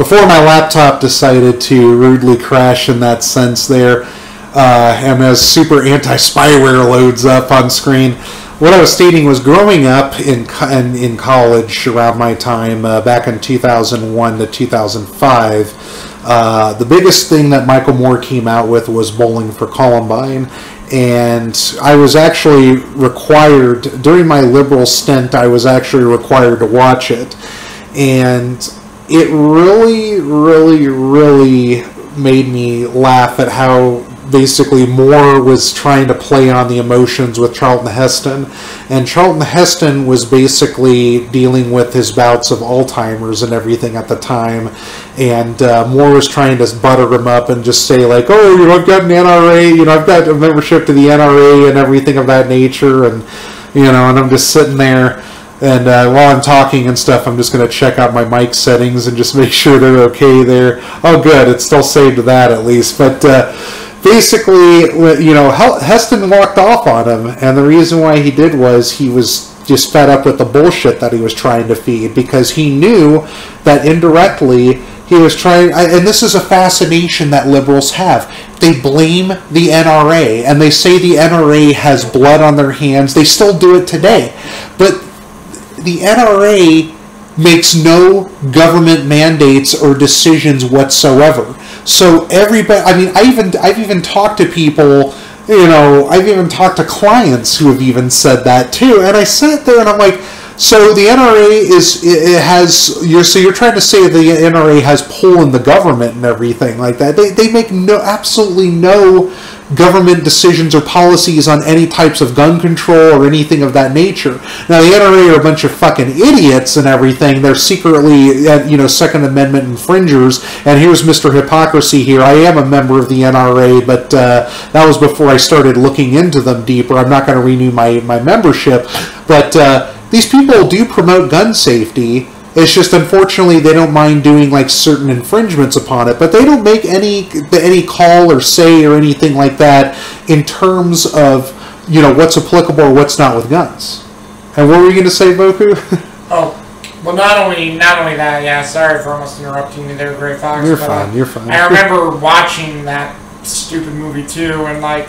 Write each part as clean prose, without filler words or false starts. before my laptop decided to rudely crash in that sense there, and as Super Anti-Spyware loads up on screen, what I was stating was growing up in college around my time, back in 2001 to 2005, the biggest thing that Michael Moore came out with was Bowling for Columbine. And I was actually required, during my liberal stint, I was actually required to watch it. And it really, really, really made me laugh at how basically Moore was trying to play on the emotions with Charlton Heston. And Charlton Heston was basically dealing with his bouts of Alzheimer's and everything at the time. And Moore was trying to butter him up and just say, like, oh, you know, I've got an NRA, you know, I've got a membership to the NRA and everything of that nature. And, you know, and I'm just sitting there. And while I'm talking and stuff, I'm just going to check out my mic settings and just make sure they're okay there. Oh, good. It's still saved to that at least. But basically, you know, Heston walked off on him. And the reason why he did was he was just fed up with the bullshit that he was trying to feed, because he knew that indirectly he was trying, and this is a fascination that liberals have. They blame the NRA, and they say the NRA has blood on their hands. They still do it today. But the NRA makes no government mandates or decisions whatsoever. So everybody, I mean, I've even talked to people, you know, I've even talked to clients who have even said that too. And I sat there and I'm like, so the NRA is, it has, you're trying to say the NRA has pull in the government and everything like that. They make no, absolutely no government decisions or policies on any types of gun control or anything of that nature. Now, the NRA are a bunch of fucking idiots and everything. They're secretly, you know, Second Amendment infringers. And here's Mr. Hypocrisy here. I am a member of the NRA, but that was before I started looking into them deeper. I'm not going to renew my membership. But these people do promote gun safety. It's just, unfortunately, they don't mind doing, like, certain infringements upon it, but they don't make any call or say or anything like that in terms of, you know, what's applicable or what's not with guns. And what were you going to say, Boku? Oh, well, not only that, yeah, sorry for almost interrupting you there, Gray Fox. You're fine, you're fine. I remember watching that stupid movie, too, and, like,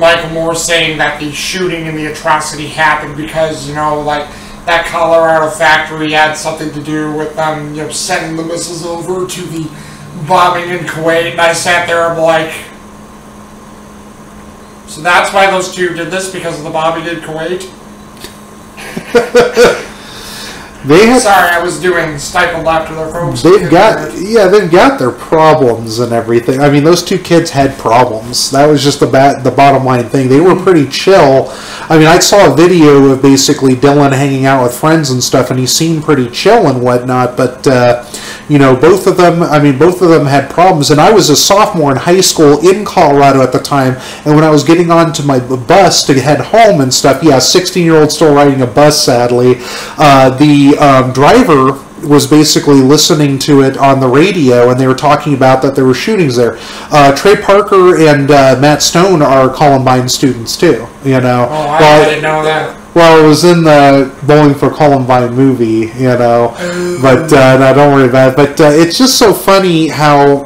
Michael Moore saying that the shooting and the atrocity happened because, you know, like, that Colorado factory had something to do with them, you know, sending the missiles over to the bombing in Kuwait. And I sat there and I'm like, so that's why those two did this, because of the bombing in Kuwait? Sorry, I was doing stifled after their folks. They've got their problems and everything. I mean, those two kids had problems. That was just the bottom line thing. They were pretty chill. I mean, I saw a video of basically Dylan hanging out with friends and stuff, and he seemed pretty chill and whatnot. But you know, both of them had problems. And I was a sophomore in high school in Colorado at the time. And when I was getting onto my bus to head home and stuff, yeah, 16-year-old still riding a bus, sadly. The driver was basically listening to it on the radio, and they were talking about that there were shootings there. Trey Parker and Matt Stone are Columbine students too, you know. Oh, I didn't know that. Well, it was in the Bowling for Columbine movie, you know. But no, don't worry about it. But it's just so funny how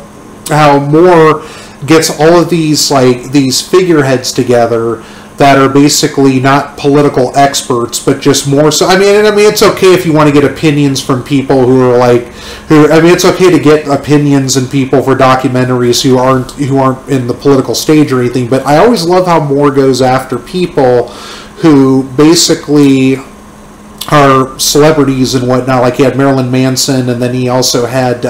Moore gets all of these, like, these figureheads together that are basically not political experts, but just more so. I mean, it's okay if you want to get opinions from people who are like, I mean, it's okay to get opinions and people for documentaries who aren't in the political stage or anything. But I always love how Moore goes after people who basically are celebrities and whatnot. Like, he had Marilyn Manson, and then he also had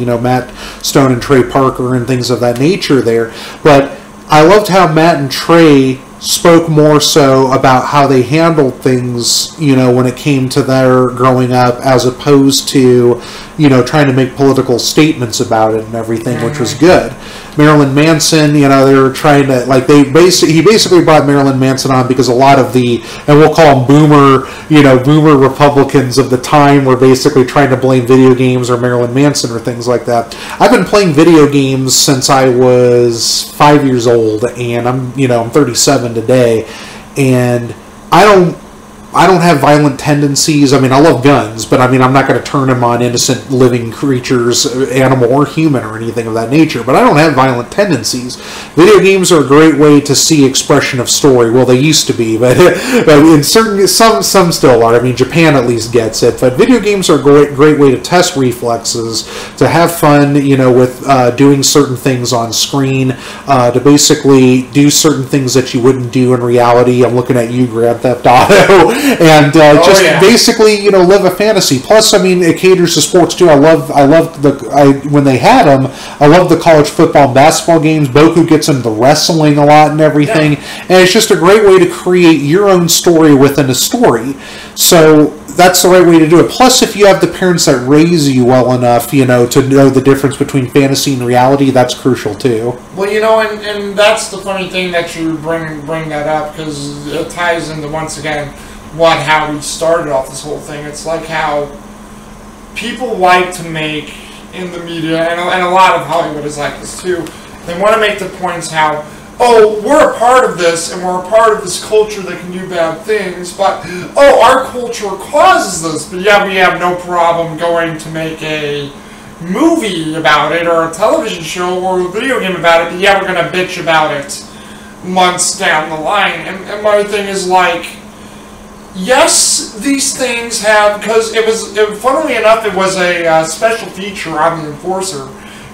you know, Matt Stone and Trey Parker and things of that nature there. But I loved how Matt and Trey spoke more so about how they handled things, you know, when it came to their growing up, as opposed to, you know, trying to make political statements about it and everything, which was good. Marilyn Manson, you know, they were trying to, like, he basically brought Marilyn Manson on because a lot of the, and we'll call them boomer, you know, boomer Republicans of the time were basically trying to blame video games or Marilyn Manson or things like that. I've been playing video games since I was 5 years old, and I'm, you know, I'm 37 today, and I don't I don't have violent tendencies. I mean, I love guns, but I mean, I'm not going to turn them on innocent living creatures, animal or human or anything of that nature. But I don't have violent tendencies. Video games are a great way to see expression of story. Well, they used to be, but in certain some still are. I mean, Japan at least gets it. But video games are a great way to test reflexes, to have fun, you know, with doing certain things on screen, to basically do certain things that you wouldn't do in reality. I'm looking at you, Grand Theft Auto. And just basically, you know, live a fantasy. Plus, I mean, it caters to sports too. I love when they had them, I love the college football and basketball games. Boku gets into wrestling a lot and everything. Yeah. And it's just a great way to create your own story within a story. So that's the right way to do it. Plus, if you have the parents that raise you well enough, you know, to know the difference between fantasy and reality, that's crucial too. Well, you know, and that's the funny thing that you bring that up, because it ties into, once again, how we started off this whole thing. It's like how people like to make in the media, and a lot of Hollywood is like this too, they want to make the points how, oh, we're a part of this, and we're a part of this culture that can do bad things, but, oh, our culture causes this, but yeah, we have no problem going to make a movie about it, or a television show, or a video game about it, but yeah, we're going to bitch about it months down the line. And my thing is like, yes, these things have, because funnily enough, it was a special feature on The Enforcer,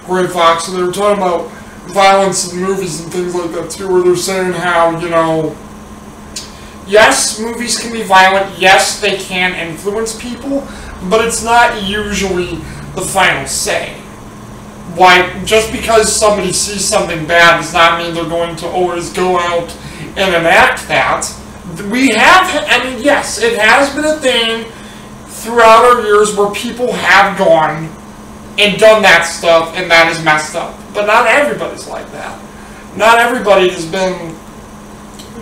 Gray Fox, and they were talking about violence in movies and things like that too, where they're saying how, you know, yes, movies can be violent, yes, they can influence people, but it's not usually the final say. Why, just because somebody sees something bad does not mean they're going to always go out and enact that. We have, I mean, yes, it has been a thing throughout our years where people have gone and done that stuff, and that is messed up. But not everybody's like that. Not everybody has been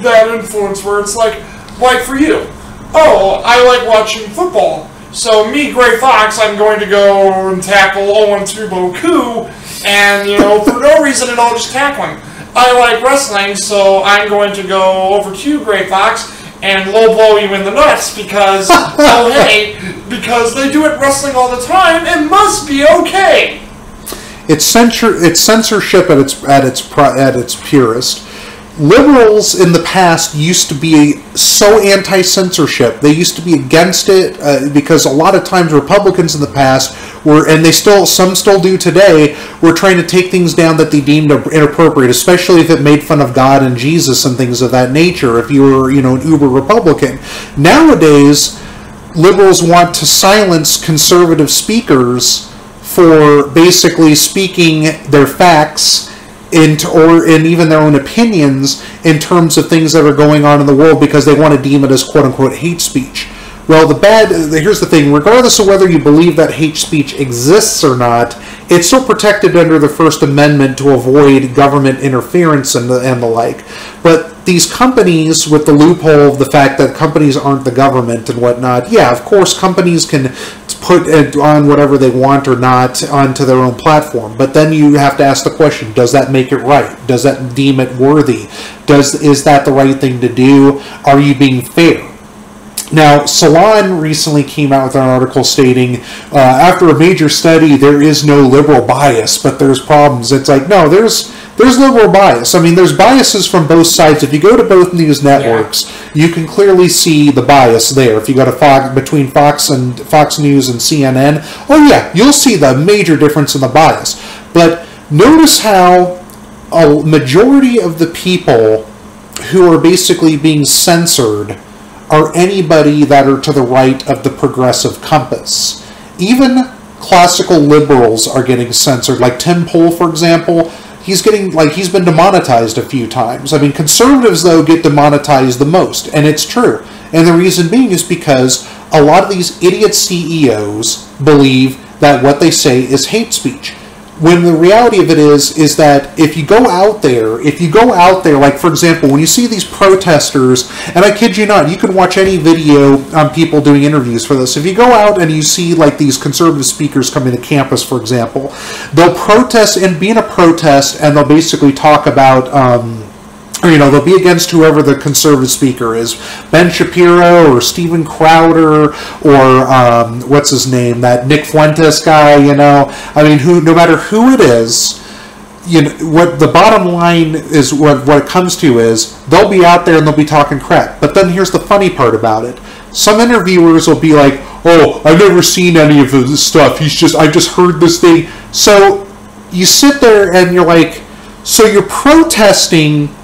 that influence where it's like for you, oh, I like watching football, so me, Gray Fox, I'm going to go and tackle 0-2 Boku, and, you know, for no reason at all, just tackling. I like wrestling, so I'm going to go over to you, Gray Fox, and low blow you in the nuts because, oh hey, because they do it wrestling all the time, it must be okay. It's censorship at its purest. Liberals in the past used to be so anti-censorship. They used to be against it because a lot of times Republicans in the past were, and they still, some still do today, were trying to take things down that they deemed inappropriate, especially if it made fun of God and Jesus and things of that nature, if you were, you know, an uber Republican. Nowadays, liberals want to silence conservative speakers for basically speaking their facts and even their own opinions in terms of things that are going on in the world, because they want to deem it as quote-unquote hate speech. Well, here's the thing, regardless of whether you believe that hate speech exists or not, it's still protected under the First Amendment to avoid government interference and the like. But these companies, with the loophole of the fact that companies aren't the government and whatnot, yeah, of course companies can put it on whatever they want or not onto their own platform. But then you have to ask the question, does that make it right? Does that deem it worthy? Is that the right thing to do? Are you being fair? Now, Salon recently came out with an article stating, after a major study, there is no liberal bias, but there's problems. It's like, no, there's liberal bias. I mean, there's biases from both sides. If you go to both news networks, yeah, you can clearly see the bias there. If you go to Fox News and CNN, oh yeah, you'll see the major difference in the bias. But notice how a majority of the people who are basically being censored are anybody that are to the right of the progressive compass. Even classical liberals are getting censored. Like Tim Pool, for example, he's been demonetized a few times. I mean, conservatives, though, get demonetized the most, and it's true. And the reason being is because a lot of these idiot CEOs believe that what they say is hate speech, when the reality of it is that if you go out there, like, for example, when you see these protesters, and I kid you not, you can watch any video on people doing interviews for this. If you go out and you see, like, these conservative speakers coming to campus, for example, they'll protest and be in a protest, and they'll basically talk about or, you know, they'll be against whoever the conservative speaker is, Ben Shapiro or Stephen Crowder or what's his name, that Nick Fuentes guy, you know. I mean, who, no matter who it is, you know, what the bottom line is, what it comes to is they'll be out there and they'll be talking crap. But then here's the funny part about it. Some interviewers will be like, oh, I've never seen any of this stuff. I just heard this thing. So you sit there and you're like, so you're protesting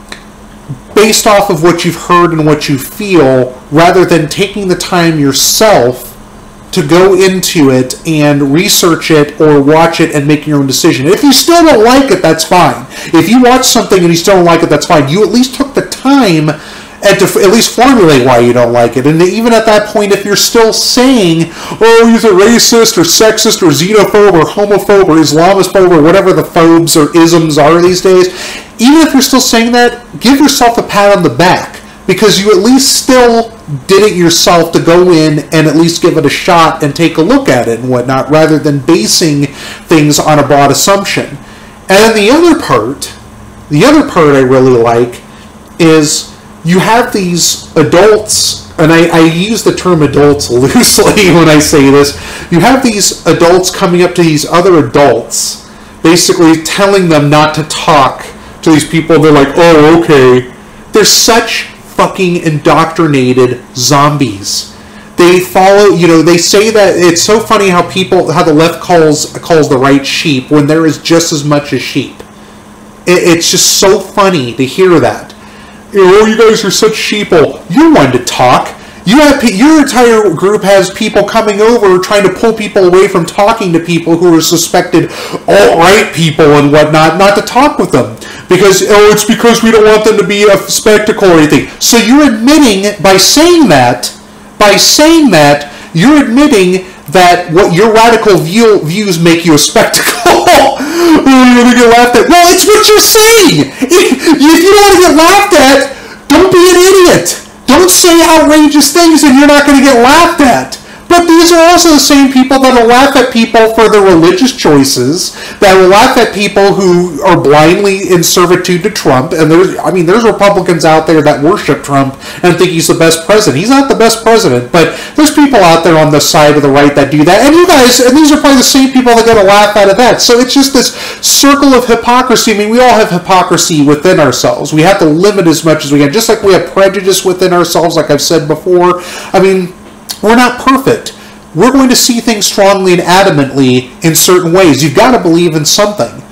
based off of what you've heard and what you feel, rather than taking the time yourself to go into it and research it or watch it and make your own decision. If you still don't like it, that's fine. If you watch something and you still don't like it, that's fine. You at least took the time and to at least formulate why you don't like it. And even at that point, if you're still saying, oh, he's a racist or sexist or xenophobe or homophobe or Islamophobe or whatever the phobes or isms are these days, even if you're still saying that, give yourself a pat on the back, because you at least still did it yourself to go in and at least give it a shot and take a look at it and whatnot, rather than basing things on a broad assumption. And then the other part I really like is you have these adults, and I use the term adults loosely when I say this, you have these adults coming up to these other adults, basically telling them not to talk to these people. They're like, oh, okay. They're such fucking indoctrinated zombies. They follow, you know, they say that, it's so funny how people, how the left calls the right sheep when there is just as much as sheep. It's just so funny to hear that. Oh, you guys are such sheeple. You're one to talk. You have, your entire group has people coming over trying to pull people away from talking to people who are suspected alt-right people and whatnot, not to talk with them. Because, oh, it's because we don't want them to be a spectacle or anything. So you're admitting, by saying that, you're admitting that what your radical views make you a spectacle. You're going to get laughed at. Well, it's what you're saying. If you don't want to get laughed at, don't be an idiot. Don't say outrageous things and you're not going to get laughed at. But these are also the same people that will laugh at people for their religious choices, that will laugh at people who are blindly in servitude to Trump. And there's Republicans out there that worship Trump and think he's the best president. He's not the best president, but there's people out there on the side of the right that do that. And you guys, and these are probably the same people that get a laugh out of that. So it's just this circle of hypocrisy. I mean, we all have hypocrisy within ourselves. We have to limit as much as we can, just like we have prejudice within ourselves, like I've said before. I mean, we're not perfect. We're going to see things strongly and adamantly in certain ways. You've got to believe in something.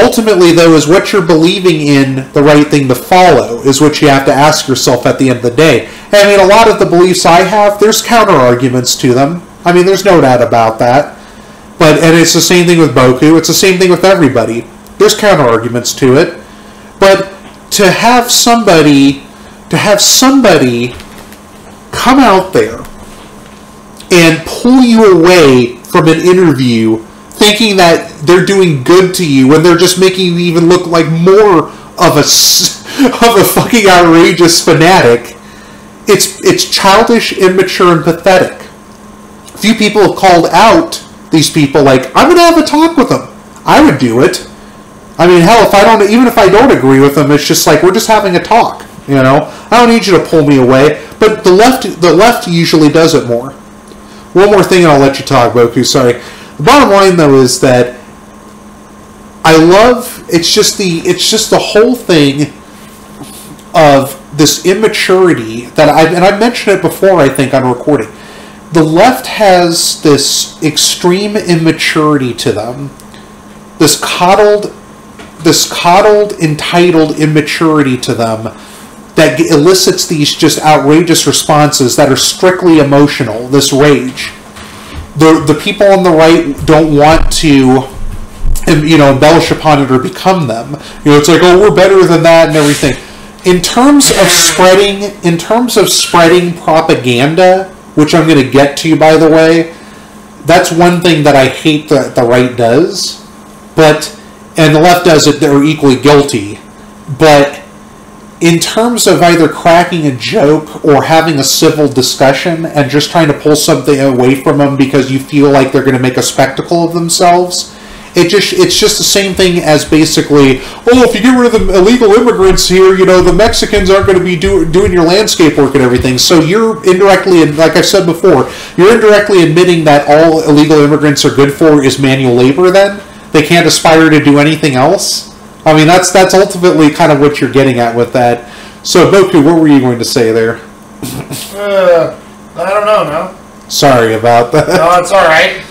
Ultimately, though, is what you're believing in the right thing to follow is what you have to ask yourself at the end of the day. I mean, a lot of the beliefs I have, there's counter-arguments to them. I mean, there's no doubt about that. And it's the same thing with Boku. It's the same thing with everybody. There's counter-arguments to it. But to have somebody come out there and pull you away from an interview thinking that they're doing good to you when they're just making you even look like more of a fucking outrageous fanatic, it's childish, immature, and pathetic. Few people have called out these people like, I'm going to have a talk with them. I would do it. I mean, hell, even if I don't agree with them, it's just like, we're just having a talk, you know? I don't need you to pull me away. But the left usually does it more. One more thing and I'll let you talk, Boku, sorry. The bottom line, though, is that I love, it's just the whole thing of this immaturity that I've mentioned it before, I think, on recording. The left has this extreme immaturity to them, this coddled, entitled immaturity to them, that elicits these just outrageous responses that are strictly emotional, this rage. The people on the right don't want to, you know, embellish upon it or become them. You know, it's like, oh, we're better than that and everything. In terms of spreading propaganda, which I'm going to get to, by the way, that's one thing that I hate that the right does, and the left does it, they're equally guilty, but in terms of either cracking a joke or having a civil discussion and just trying to pull something away from them because you feel like they're going to make a spectacle of themselves, It's just the same thing as basically, oh, if you get rid of the illegal immigrants here, you know, the Mexicans aren't going to be doing your landscape work and everything. So you're indirectly, like I said before, you're indirectly admitting that all illegal immigrants are good for is manual labor then? They can't aspire to do anything else? I mean, that's ultimately kind of what you're getting at with that. So, Boku, what were you going to say there? I don't know, no. Sorry about that. No, it's all right.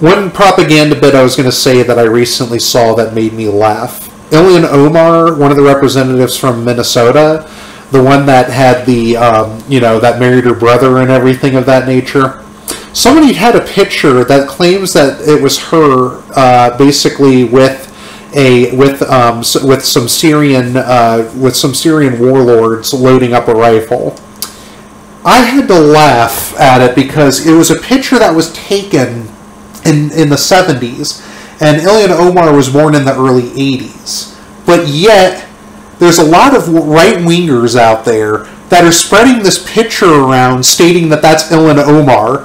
One propaganda bit I was going to say that I recently saw that made me laugh. Ilhan Omar, one of the representatives from Minnesota, the one that had the, you know, that married her brother and everything of that nature. Somebody had a picture that claims that it was her, basically with some Syrian warlords loading up a rifle. I had to laugh at it because it was a picture that was taken in the 70s, and Ilhan Omar was born in the early 80s. But yet, there's a lot of right-wingers out there that are spreading this picture around stating that that's Ilhan Omar.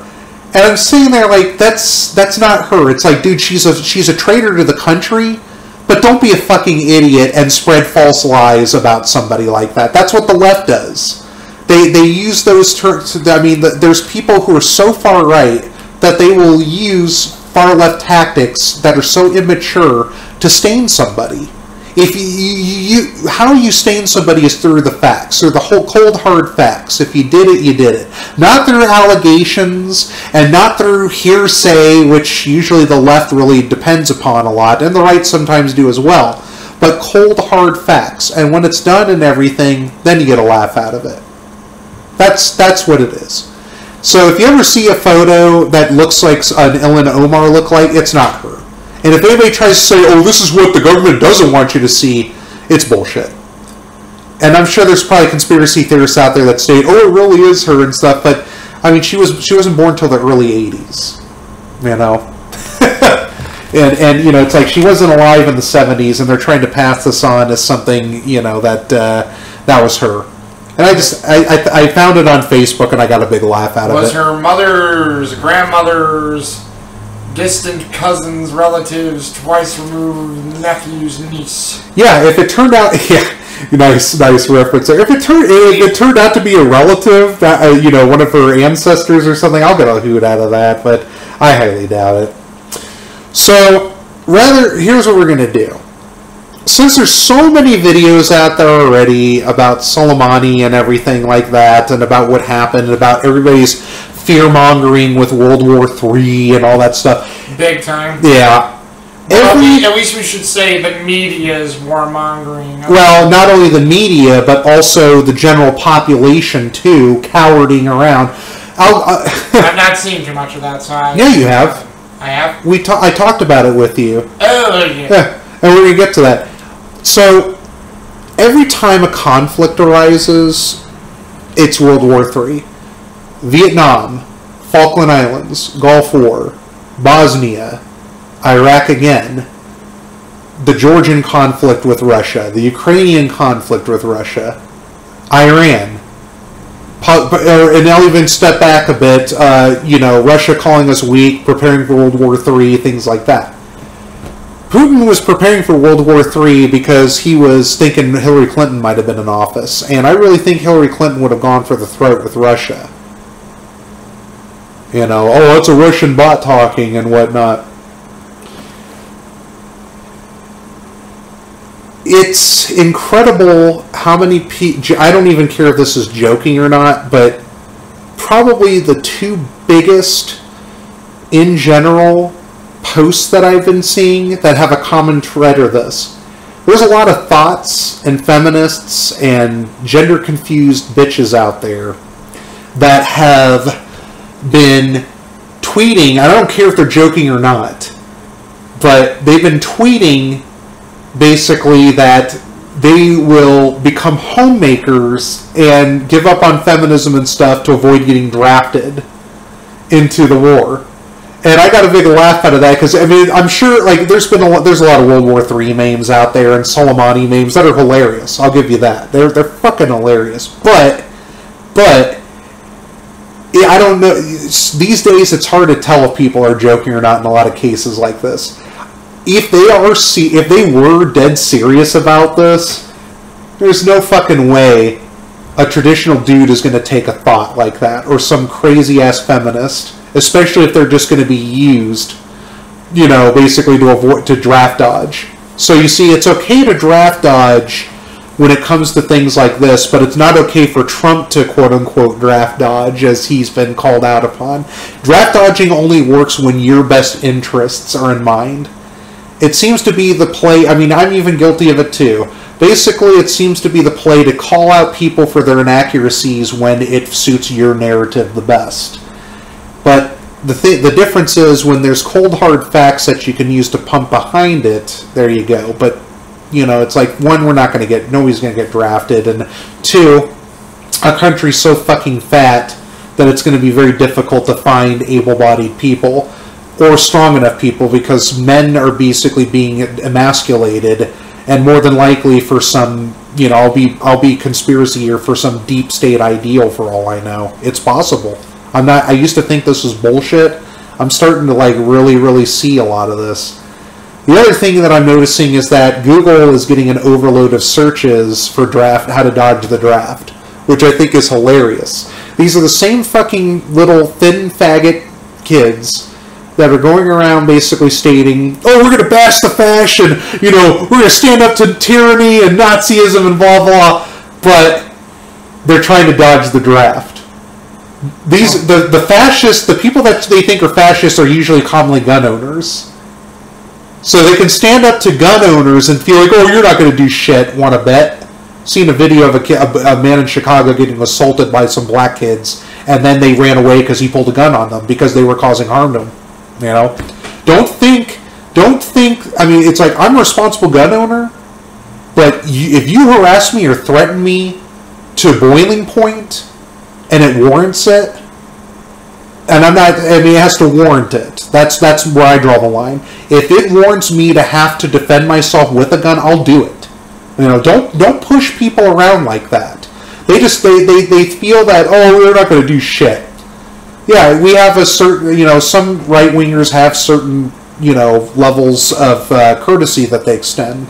And I'm sitting there like, that's not her. It's like, dude, she's a traitor to the country, but don't be a fucking idiot and spread false lies about somebody like that. That's what the left does. They use those terms. I mean, there's people who are so far right that they will use far left tactics that are so immature to stain somebody. If you how you stain somebody is through the facts, through the whole cold hard facts. If you did it, you did it. Not through allegations and not through hearsay, which usually the left really depends upon a lot, and the right sometimes do as well. But cold hard facts, and when it's done and everything, then you get a laugh out of it. That's what it is. So if you ever see a photo that looks like an Ilhan Omar look-like, it's not her. And if anybody tries to say, oh, this is what the government doesn't want you to see, it's bullshit. And I'm sure there's probably conspiracy theorists out there that state, oh, it really is her and stuff, but, I mean, she wasn't born till the early 80s, you know? and you know, it's like she wasn't alive in the 70s, and they're trying to pass this on as something, you know, that was her. And I found it on Facebook, and I got a big laugh out of it. Was her mother's, grandmother's, distant cousins, relatives, twice removed, nephew's niece. Yeah, if it turned out, yeah, nice reference there. If it turned out to be a relative, that, you know, one of her ancestors or something, I'll get a hoot out of that, but I highly doubt it. So, here's what we're going to do. Since there's so many videos out there already about Soleimani and everything like that, and about what happened, and about everybody's fear-mongering with World War III and all that stuff. Big time. Yeah. Well, at least we should say the media is war-mongering. Well, not only the media, but also the general population, too, cowarding around. I've not seen too much of that, so I... Yeah, you have. I have? I talked about it with you. Oh, yeah. Yeah, and we're going to get to that. So, every time a conflict arises, it's World War III. Vietnam, Falkland Islands, Gulf War, Bosnia, Iraq again, the Georgian conflict with Russia, the Ukrainian conflict with Russia, Iran, and I'll even step back a bit, you know, Russia calling us weak, preparing for World War III, things like that. Putin was preparing for World War III because he was thinking Hillary Clinton might have been in office, and I really think Hillary Clinton would have gone for the throat with Russia. You know, oh, it's a Russian bot talking and whatnot. It's incredible how many people... I don't even care if this is joking or not, but probably the two biggest, in general, posts that I've been seeing that have a common thread are this. There's a lot of thoughts and feminists and gender-confused bitches out there that have... been tweeting, I don't care if they're joking or not, but they've been tweeting basically that they will become homemakers and give up on feminism and stuff to avoid getting drafted into the war. And I got a big laugh out of that because, I mean, I'm sure, like, there's a lot of World War III memes out there and Soleimani memes that are hilarious. I'll give you that. They're fucking hilarious. But I don't know, these days it's hard to tell if people are joking or not in a lot of cases like this. if they were dead serious about this, there's no fucking way a traditional dude is going to take a thought like that, or some crazy-ass feminist, especially if they're just going to be used, you know, basically to draft dodge. So you see, it's okay to draft dodge when it comes to things like this, but it's not okay for Trump to quote-unquote draft dodge, as he's been called out upon. Draft dodging only works when your best interests are in mind. It seems to be the play, I mean, I'm even guilty of it too. Basically, it seems to be the play to call out people for their inaccuracies when it suits your narrative the best. But the difference is when there's cold, hard facts that you can use to pump behind it, there you go. But you know, it's like, one, we're not going to get, nobody's going to get drafted, and two, a country's so fucking fat that it's going to be very difficult to find able-bodied people, or strong enough people, because men are basically being emasculated, and more than likely for some, you know, I'll be conspiracy, or for some deep state ideal for all I know. It's possible. I used to think this was bullshit. I'm starting to, like, really, really see a lot of this. The other thing that I'm noticing is that Google is getting an overload of searches for how to dodge the draft, which I think is hilarious. These are the same fucking little thin faggot kids that are going around basically stating, oh, we're going to bash the fashion, you know, we're going to stand up to tyranny and Nazism and blah, blah, but they're trying to dodge the draft. These, the fascists, the people that they think are fascists are usually commonly gun owners. So they can stand up to gun owners and feel like, oh, you're not going to do shit, want to bet? Seen a video of a man in Chicago getting assaulted by some black kids, and then they ran away because he pulled a gun on them because they were causing harm to him. You know? Don't think, I mean, it's like, I'm a responsible gun owner, but if you harass me or threaten me to boiling point, and it warrants it, and I'm not, I mean, it has to warrant it. That's where I draw the line. If it warrants me to have to defend myself with a gun, I'll do it. You know, don't push people around like that. They just, they feel that, oh, we're not going to do shit. Yeah, we have a certain, you know, some right-wingers have certain, you know, levels of courtesy that they extend.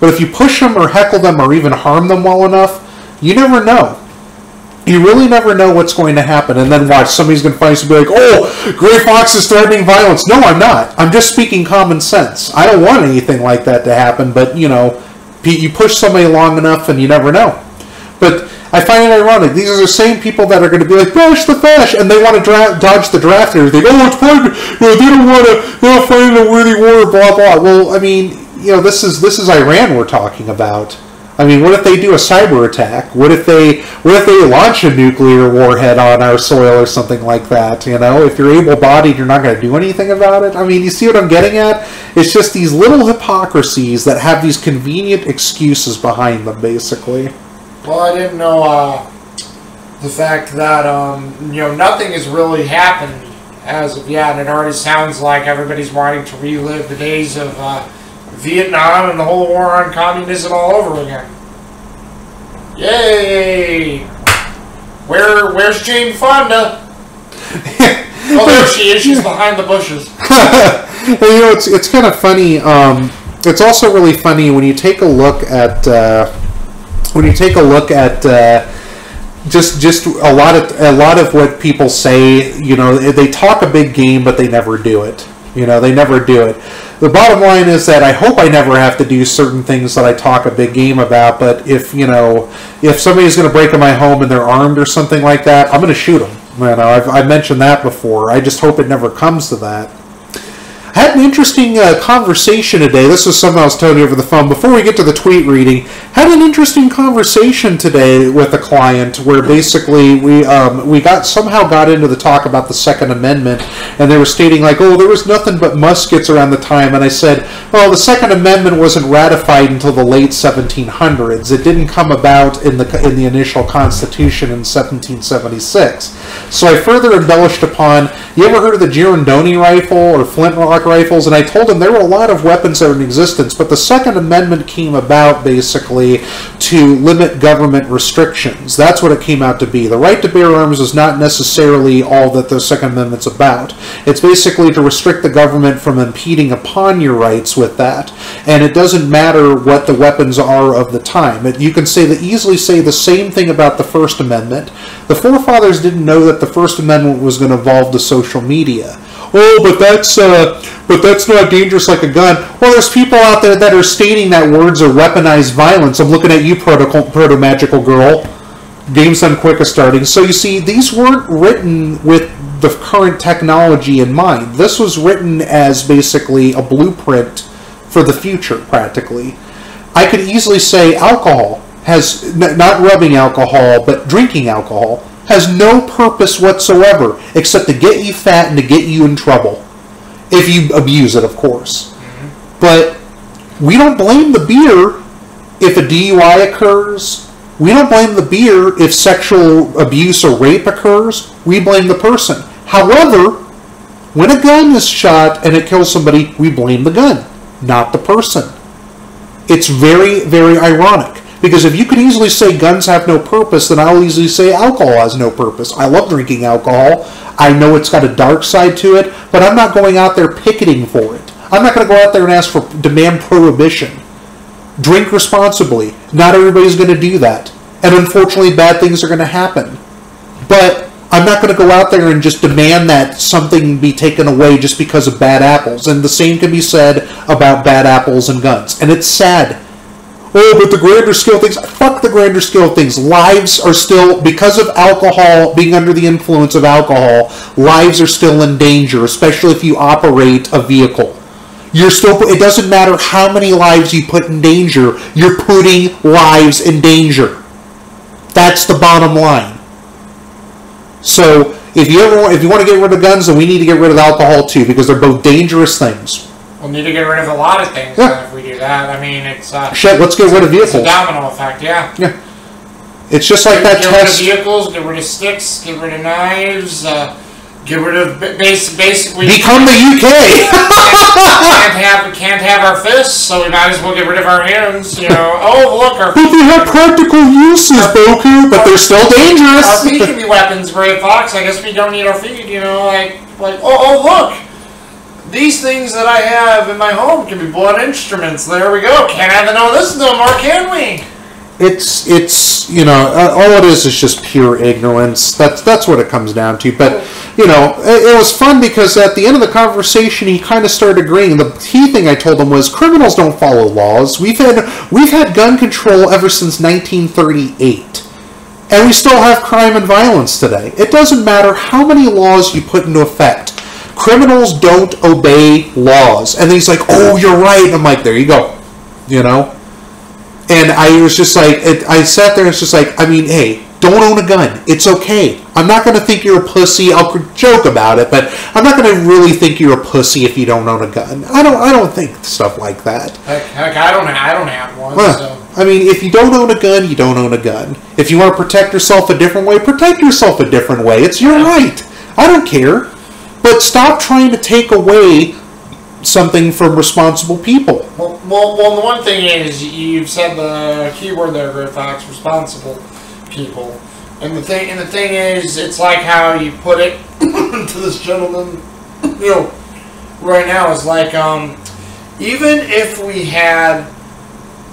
But if you push them or heckle them or even harm them well enough, you never know. You really never know what's going to happen. And then watch, somebody's going to find you and be like, oh, Grey Fox is threatening violence. No, I'm not. I'm just speaking common sense. I don't want anything like that to happen. But, you know, you push somebody long enough and you never know. But I find it ironic. These are the same people that are going to be like, bash the fash, and they want to dodge the draft and everything. Oh, it's hard. You know, they're not fighting a worthy war, blah, blah. Well, I mean, you know, this is Iran we're talking about. I mean, what if they do a cyber attack? What if they launch a nuclear warhead on our soil or something like that? You know, if you're able-bodied, you're not going to do anything about it. I mean, you see what I'm getting at? It's just these little hypocrisies that have these convenient excuses behind them, basically. Well, I didn't know the fact that you know, nothing has really happened as of yet, and it already sounds like everybody's wanting to relive the days of Vietnam and the whole war on communism all over again. Yay! Where's Jane Fonda? Oh, there she is. She's behind the bushes. And, you know, it's kind of funny. It's also really funny when you take a look at just a lot of what people say. You know, they talk a big game, but they never do it. You know, they never do it. The bottom line is that I hope I never have to do certain things that I talk a big game about, but if, you know, if somebody's going to break into my home and they're armed or something like that, I'm going to shoot them. You know, I've mentioned that before. I just hope it never comes to that. I had an interesting conversation today. This was something I was telling you over the phone. Before we get to the tweet reading, had an interesting conversation today with a client where basically we somehow got into the talk about the Second Amendment, and they were stating like, oh, there was nothing but muskets around the time, and I said, well, the Second Amendment wasn't ratified until the late 1700s. It didn't come about in the initial Constitution in 1776. So I further embellished upon, you ever heard of the Girandoni rifle or flint lock rifles? And I told them there were a lot of weapons that were in existence, but the Second Amendment came about basically to limit government restrictions. That's what it came out to be. The right to bear arms is not necessarily all that the Second Amendment's about. It's basically to restrict the government from impeding upon your rights with that. And it doesn't matter what the weapons are of the time. You can say easily say the same thing about the First Amendment. The forefathers didn't know that the First Amendment was going to evolve to social media. Oh, but that's not dangerous like a gun. Well, there's people out there that are stating that words are weaponized violence. I'm looking at you, proto-magical girl. Game's done quicker starting. So you see, these weren't written with the current technology in mind. This was written as basically a blueprint for the future, practically. I could easily say alcohol has, not rubbing alcohol, but drinking alcohol, has no purpose whatsoever except to get you fat and to get you in trouble. If you abuse it, of course. But we don't blame the beer if a DUI occurs. We don't blame the beer if sexual abuse or rape occurs. We blame the person. However, when a gun is shot and it kills somebody, we blame the gun, not the person. It's very, very ironic. Because if you can easily say guns have no purpose, then I'll easily say alcohol has no purpose. I love drinking alcohol. I know it's got a dark side to it, but I'm not going out there picketing for it. I'm not going to go out there and ask for, demand prohibition. Drink responsibly. Not everybody's going to do that. And unfortunately, bad things are going to happen. But I'm not going to go out there and just demand that something be taken away just because of bad apples. And the same can be said about bad apples and guns. And it's sad. Oh, but the grander scale things, fuck the grander scale things. Lives are still, because of alcohol, being under the influence of alcohol, lives are still in danger, especially if you operate a vehicle. You're still, it doesn't matter how many lives you put in danger, you're putting lives in danger. That's the bottom line. So, if you want to get rid of guns, then we need to get rid of alcohol too, because they're both dangerous things. We'll need to get rid of a lot of things if we do that. I mean, it's... shit, let's get rid of vehicles. It's a domino effect, yeah. It's just like that test. Get rid of vehicles, get rid of sticks, get rid of knives, get rid of... Basically... Become the UK! Can't have our fists, so we might as well get rid of our hands, you know. Oh, look, our feet... But they have practical uses, Boku, but they're still dangerous. Our feet can be weapons, Ray Fox. I guess we don't need our feet, you know, like oh, look! These things that I have in my home can be blunt instruments. There we go. Can't have none of this no more, can we? It's you know, all it is just pure ignorance. That's what it comes down to. But, you know, it was fun because at the end of the conversation, he kind of started agreeing. The key thing I told him was criminals don't follow laws. We've had gun control ever since 1938. And we still have crime and violence today. It doesn't matter how many laws you put into effect. Criminals don't obey laws. And then he's like, oh, you're right. I'm like, there you go. You know? And I was just like, I sat there and it's just like, I mean, hey, don't own a gun. It's okay. I'm not going to think you're a pussy. I'll joke about it, but I'm not going to really think you're a pussy if you don't own a gun. I don't think stuff like that. Heck, I don't have one, so. I mean, if you don't own a gun, you don't own a gun. If you want to protect yourself a different way, protect yourself a different way. It's your right. I don't care. But stop trying to take away something from responsible people. Well, the one thing is, you've said the key word there, Grey Fox, responsible people. And the thing is, it's like how you put it to this gentleman, you know, right now, is like, even if we had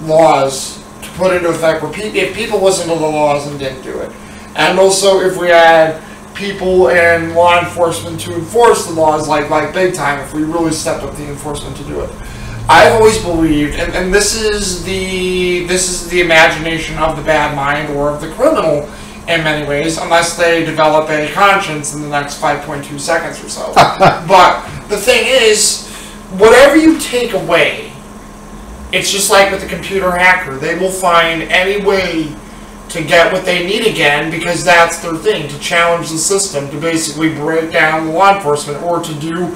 laws to put into effect, if people listened to the laws and didn't do it, and also if we had people and law enforcement to enforce the laws like big time if we really stepped up the enforcement to do it. I've always believed, and this is the imagination of the bad mind or of the criminal in many ways, unless they develop a conscience in the next 5.2 seconds or so. But the thing is, whatever you take away, it's just like with the computer hacker. They will find any way to get what they need again, because that's their thing, to challenge the system, to basically break down law enforcement, or to do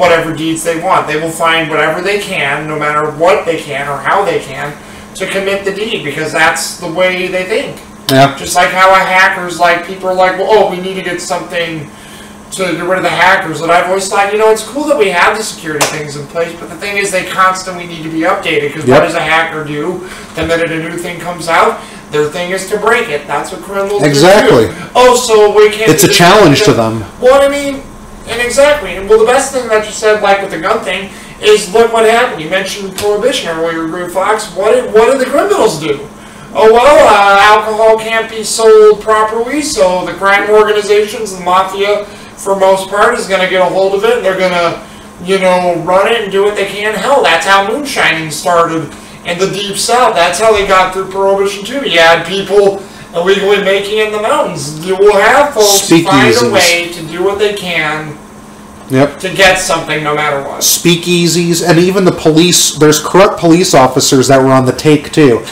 whatever deeds they want. They will find whatever they can, no matter what they can or how they can, to commit the deed, because that's the way they think. Yeah. Just like how a hacker's like, people are like, well, oh, we need to get something to get rid of the hackers. And I've always thought, you know, it's cool that we have the security things in place, but the thing is they constantly need to be updated, because what does a hacker do? The minute a new thing comes out, their thing is to break it. That's what criminals do. Exactly. Oh, so we can't... It's a challenge to them. Well, I mean, and exactly. Well, the best thing that you said, like with the gun thing, is look what happened. You mentioned Prohibition earlier, Green Fox. What did the criminals do? Oh, well, alcohol can't be sold properly, so the crime organizations, the mafia, for most part, is going to get a hold of it, and they're going to, you know, run it and do what they can. Hell, that's how moonshining started in the Deep South. That's how they got through Prohibition, too. You had people illegally making in the mountains. You will have folks find a way to do what they can to get something no matter what. Speakeasies, and even the police. There's corrupt police officers that were on the take, too.